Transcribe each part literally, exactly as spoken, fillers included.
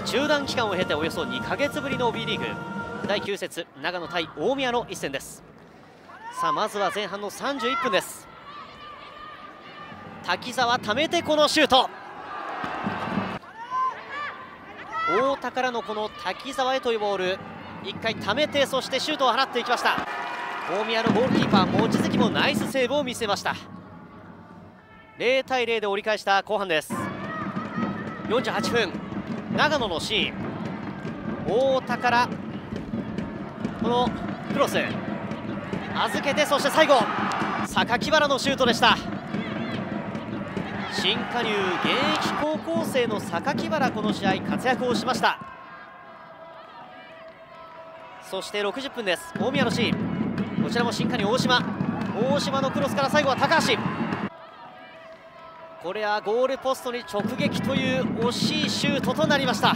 あ、中断期間を経ておよそにかげつぶりの B リーグだいきゅう節、長野対大宮の一戦です。さあまずは前半のさんじゅういっぷんです。滝沢ためてこのシュート、太田からのこの滝沢へというボール、いっかいためてそしてシュートを放っていきました。大宮のゴールキーパー望月もナイスセーブを見せました。ぜろたいぜろで折り返した後半です。よんじゅうはっぷん、長野のシーン、太田からこのクロス預けて、そして最後榊原のシュートでした。新加入現役高校生の榊原、この試合活躍をしました。そしてろくじゅっぷんです。大宮のシーン、こちらも新加入大島、大島のクロスから最後は高橋、これはゴールポストに直撃という惜しいシュートとなりました。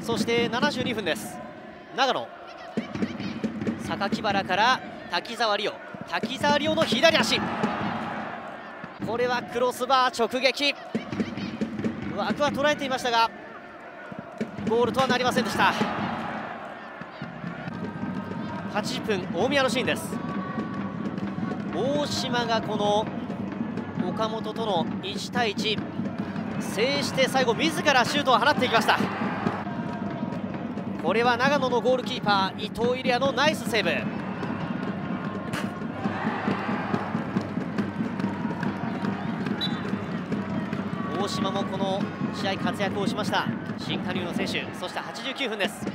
そしてななじゅうにふんです。長野、榊原から滝沢理央、滝沢理央の左足、これはクロスバー直撃、枠は捉えていましたがゴールとはなりませんでした。はちじゅっぷん、大宮のシーンです。大島がこの岡本とのいちたいいち制して、最後自らシュートを放っていきました。これは長野のゴールキーパー伊藤入也のナイスセーブ。大島もこの試合活躍をしました、新加入の選手。そしてはちじゅうきゅうふんです。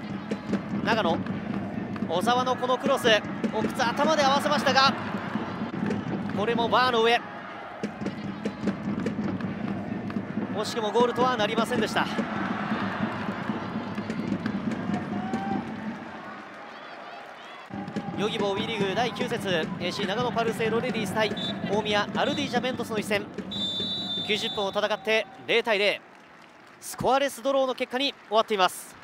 長野、小沢のこのクロス、奥津頭で合わせましたがこれもバーの上、惜しくもゴールとはなりませんでした。ヨギボー WE リーグだいきゅう節、 エーシー 長野パルセイロレディース対大宮アルディージャメントスの一戦、きゅうじゅっぷんを戦ってぜろたいぜろ、スコアレスドローの結果に終わっています。